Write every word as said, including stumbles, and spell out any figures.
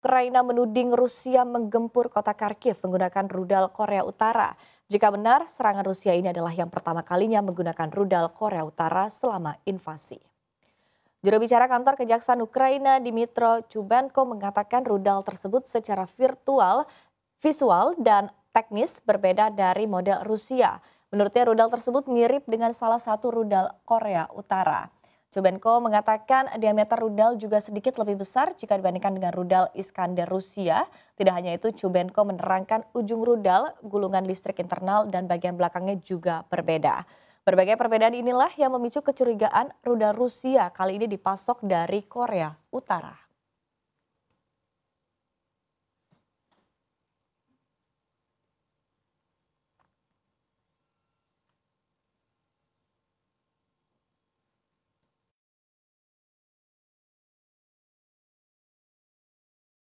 Ukraina menuding Rusia menggempur kota Kharkiv menggunakan rudal Korea Utara. Jika benar, serangan Rusia ini adalah yang pertama kalinya menggunakan rudal Korea Utara selama invasi. Juru bicara kantor Kejaksaan Ukraina Dmitro Chubenko mengatakan rudal tersebut secara virtual, visual, dan teknis berbeda dari model Rusia. Menurutnya rudal tersebut mirip dengan salah satu rudal Korea Utara. Chubenko mengatakan diameter rudal juga sedikit lebih besar jika dibandingkan dengan rudal Iskander Rusia. Tidak hanya itu, Chubenko menerangkan ujung rudal, gulungan listrik internal, dan bagian belakangnya juga berbeda. Berbagai perbedaan inilah yang memicu kecurigaan rudal Rusia kali ini dipasok dari Korea Utara.